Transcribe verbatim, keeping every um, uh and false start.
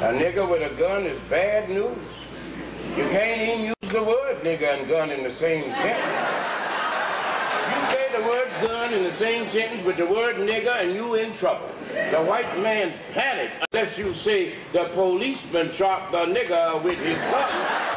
A nigger with a gun is bad news. You can't even use the word nigger and gun in the same sentence. You say the word gun in the same sentence with the word nigger and you in trouble. The white man panics unless you say the policeman shot the nigger with his gun.